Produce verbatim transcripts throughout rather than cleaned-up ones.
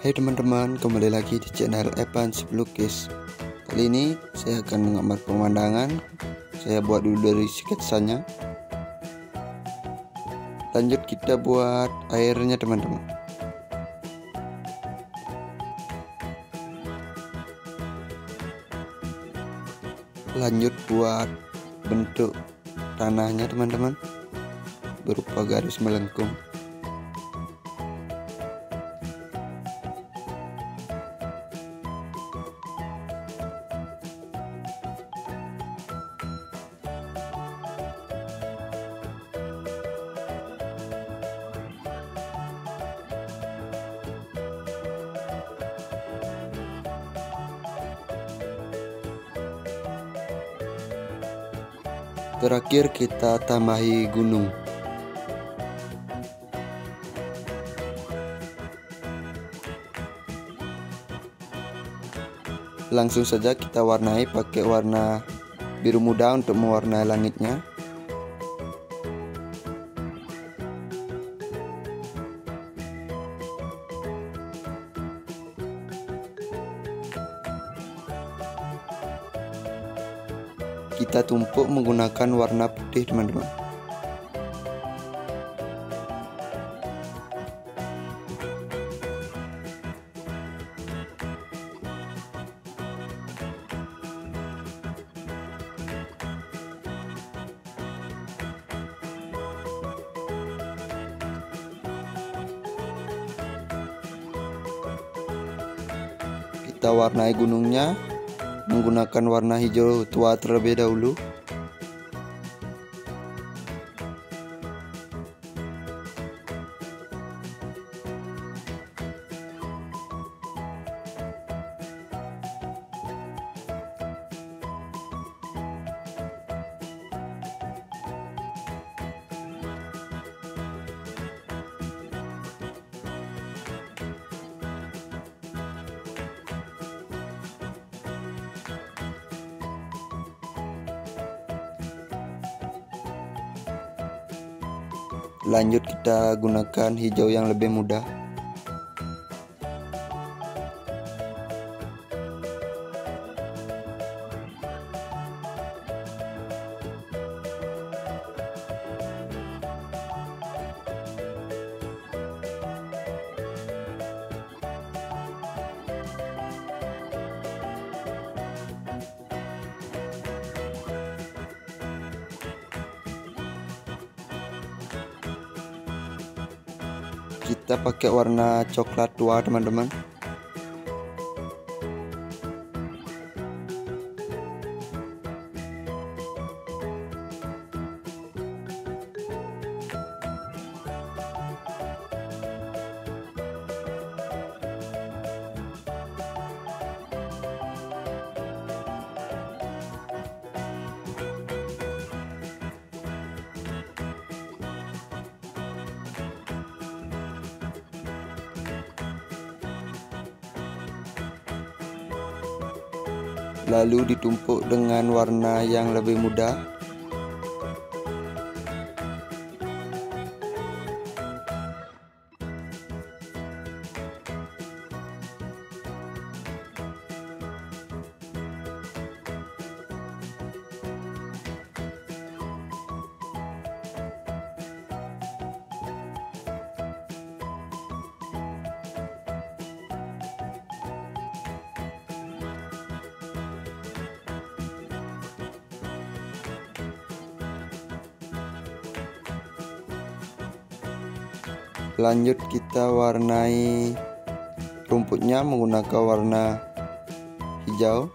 Hai teman-teman, kembali lagi di channel Evan si pelukis. Kali ini saya akan menggambar pemandangan. Saya buat dulu dari sketsanya. Lanjut kita buat airnya teman-teman. Lanjut buat bentuk tanahnya teman-teman, berupa garis melengkung. Terakhir kita tambahi gunung. Langsung saja kita warnai pakai warna biru muda untuk mewarnai langitnya. Kita tumpuk menggunakan warna putih teman-teman. Kita warnai gunungnya menggunakan warna hijau tua terlebih dahulu. Lanjut kita gunakan hijau yang lebih muda. Kita pakai warna coklat tua teman-teman. Lalu ditumpuk dengan warna yang lebih muda. Lanjut kita warnai rumputnya menggunakan warna hijau.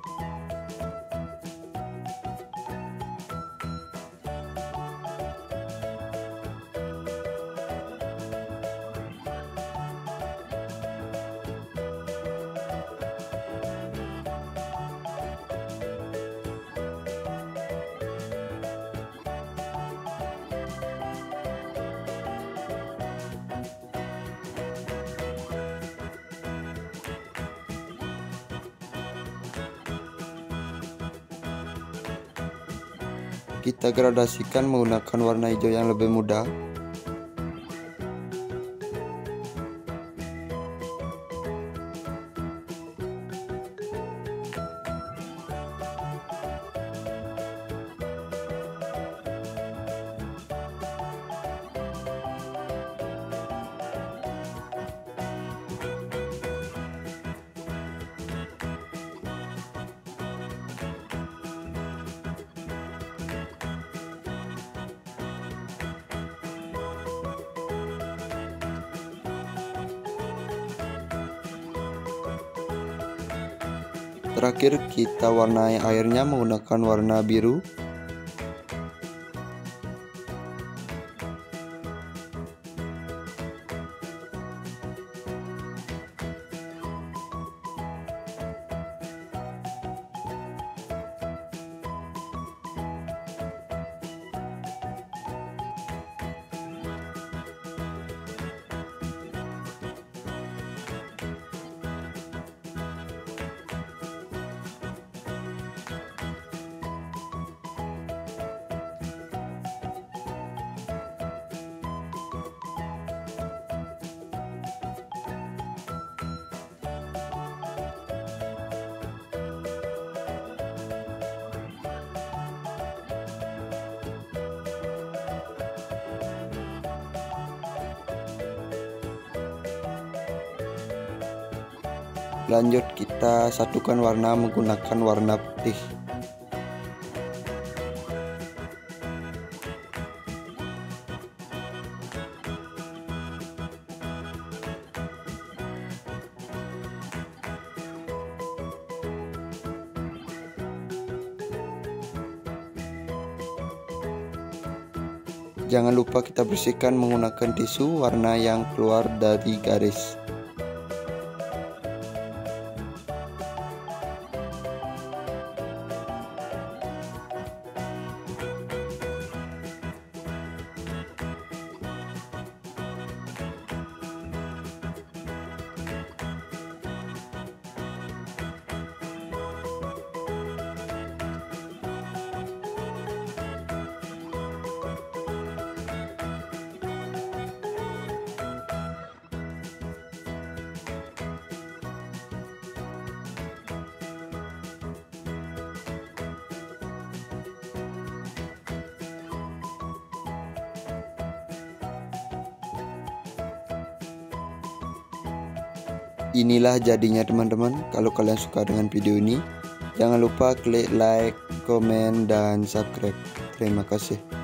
Kita gradasikan menggunakan warna hijau yang lebih muda. Terakhir kita warnai airnya menggunakan warna biru. Lanjut kita satukan warna menggunakan warna putih. Jangan lupa kita bersihkan menggunakan tisu warna yang keluar dari garis. Inilah jadinya teman-teman. Kalau kalian suka dengan video ini, jangan lupa klik like, komen, dan subscribe. Terima kasih.